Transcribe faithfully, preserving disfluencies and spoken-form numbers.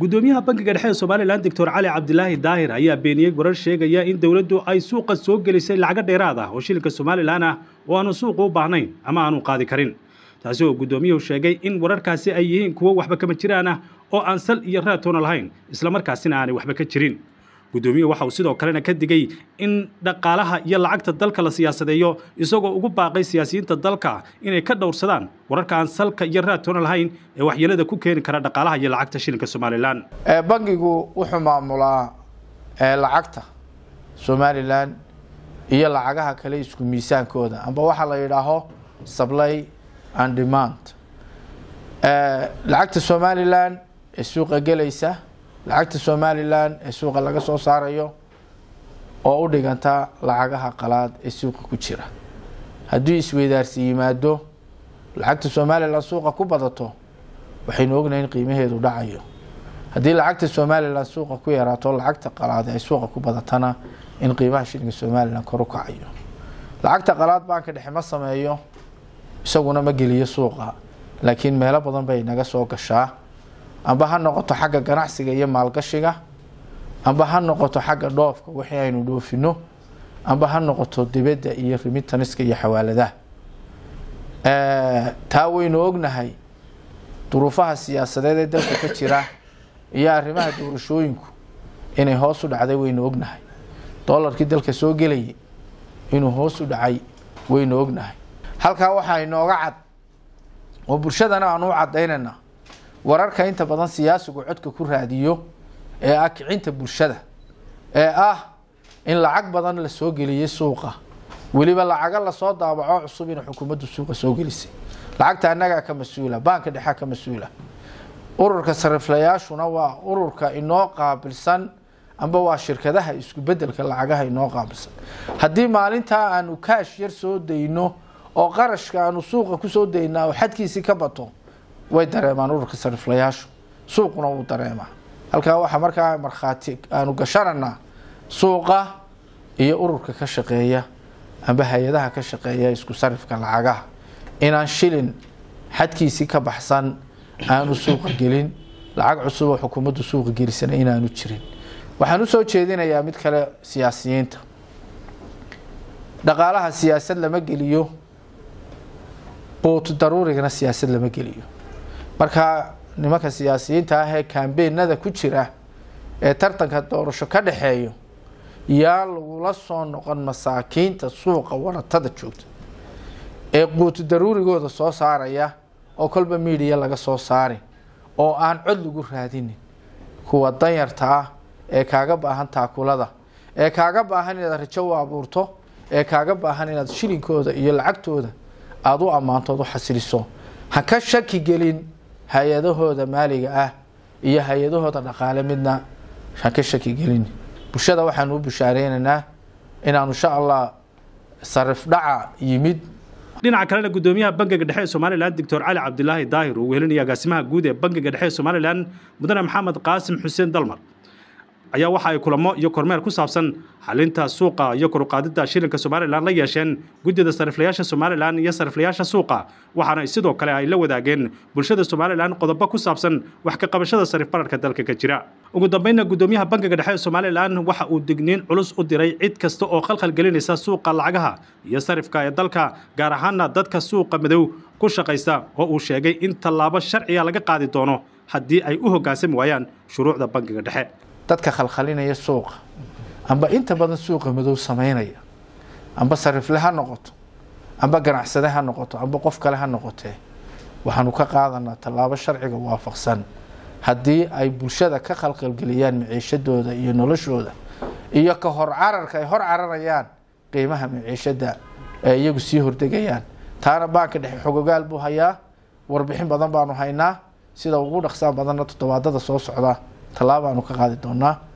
gudoomiyaha bankiga dhexe ee Somaliland Doctor Cali Cabdullaahi Daahir ayaa beeniyay warar sheegaya in dawladdu ay suuqa soo gelisay lacag dheeraad ah oo shilka Somaliland ah oo aan suuqa u baahnayn ama aanu qaadi karin. taasi oo gudoomiyuhu sheegay in wararkaasi ay yihiin kuwo waxba kama jiraan ah oo aan sal iyo raad toona lahayn isla markaasina aanay waxba ka jirin. gudoomiyuhu waxa uu sidoo kale ka digay in dhaqaalaha iyo lacagta dalka la siyaasadeeyo isagoo ugu baaqay siyaasiyiinta dalka inay ka dhowrsadaan wararka aan salka iyo raad toona lahayn ee waxyeelada ku keeni kara dhaqaalaha iyo lacagta shilinka Somaliland. Bankigu wuxuu maamulaa lacagta Somaliland iyo lacagaha kale isku miisaankooda amba waxa la yiraahdo supply and demand. lacagta Somaliland ee suuqa gelaysa lacagta Somaliland ee suuqa laga soo saarayo oo u dhiganta lacagaha qalaad ee suuqa ku jira. Haddii isweydaarsi yimaado lacagta Somaliland suuqa ku badato waxaynu ognahay in qiimaheedu dhacayo. Haddii lacagta Somaliland suuqa ku yaraato lacagta qalaad ee suuqa ku badatana in qiimaha shilinka Somaliland kor u kacayo. Lacagta qalaad banka dhexe ma sameeyo isaguna ma geliyo suuqa laakiin meelo badan bay naga soo gashaa. amba ha noqoto xagga ganacsiga iyo maalgashiga amba ha noqoto xagga dhoofka wixii aynu dhoofino amba ha noqoto dibadda iyo remittance-ka iyo xawaaladaha ee taa waynu ognahay duruufaha siyaasadeed ee dalka ka jira iyo arrimaha doorashooyinku inay hoos u dhacday waynu ognahay dollarkii dalka soo gelay inuu hoos u dhacay waynu ognahay halka waxa inooga cad oo bulshadana aan u cadeynana wararka inta badan siyaasigu codka ku raadiyo ee ah kicinta bulshada ee ah in lacag badan la soo geliyo suuqa waliba lacag la soo daabaco cusub in xukuumaddu suuqa soo gelisay lacagta anaga ka masuula banka dhexe ka masuula ururka sariflayaashuna waa ururka inoo qaabilsan amba waa shirkadaha isku bedelka lacagaha inoo qaabilsan haddii maalinta aanu cash yar soo deyno oo qarashka aanu suuqa ku soo deynaa oo xadkiisa ka bato way dareemaan ururka sariflayaashu suuquna uu dareemaa halka waxa markaa marxaati aanu gasharana suuqa iyo ururka ka shaqeeya amba hay'adaha ka shaqeeya isku sarifka lacagaha inaan shilin xadkiisa ka baxsan aanu suuqa gelin lacag cusub oo xukuumaddu suuqa gelisana inaanu jirin waxaan u soo jeedinayaa mid kale siyaasiyiinta dhaqaalaha siyaasad lama geliyo boot daruurigana siyaasad lama geliyo marka nimanka siyaasiyiinta ah ee campaign-nada ku jira ee tartanka doorasho ka dhaxeeyo yaa lagu la soo noqon masaakiinta suuqa waratada joogta ee quud daruurigooda soo saaraya oo kolba media laga soo saarin oo aan cod lagu raadinin kuwa danyarta ah ee kaaga baahan taakulada ee kaaga baahan inaad rajo abuurto ee kaaga baahan inaad shilinkooda iyo lacagtooda aad u ammaantoodu xasiliso ha ka shaki gelin hay'adahooda maaliga ah iyo hay'adahooda dhaqaale midna shaki shaki gelin bulshada waxaan u bushaareynaa in aanu insha Allah sarif dhaca yimid dhinaca kale gudoomiyaha bankiga dhexe ee Somaliland Doctor Cali Cabdullaahi Daahir oo weelinaya gaasimaha guud ee bankiga dhexe ee Somaliland Mudane Maxamed Qaasim Xuseen Dalmar ayaa waxa ay kulamo iyo kormeer ku saabsan xalinta suuqa iyo kor u qaadida shilinka Somaliland la yeesheen gudida sariflayaasha Somaliland iyo sariflayaasha suuqa waxaana sidoo kale ay la wadaageen bulshada Somaliland qodobo ku saabsan wax ka qabashada sarif bararka dalka ka jira ugu dambeynna gudoomiyaha bankiga dhexe ee Somaliland waxa uu digniin culus u diray cid kasta oo khalkhal gelinaysa suuqa lacagaha iyo sarifka ee dalka gaar ahaan dadka suuqa madow ku shaqeysa oo uu sheegay in tallaabo sharci ah laga qaadi doono haddii ay u hogaansami waayaan shuruucda bankiga dhexe dadka khalkhalinaya suuqa amba inta badan suuqa madow sameynaya amba sarifle ha noqoto amba ganacsade ha noqoto amba qof kale ha noqote waxaanu ka qaadanaa tallaabo sharciga waafaqsan haddii ay bulshada ka khalkhal geliyaan maciishadooda iyo noloshooda iyo ka hor cararka ay hor cararayaan qiimaha maciishada ee iyagu sii hordegayaan taana banka dhexe xogogaal buu hayaa warbixin badan baanu haynaa sida ugu dhaqsaha badanna toddobaadada soo socda talaaba aanu ka qaadi doonaa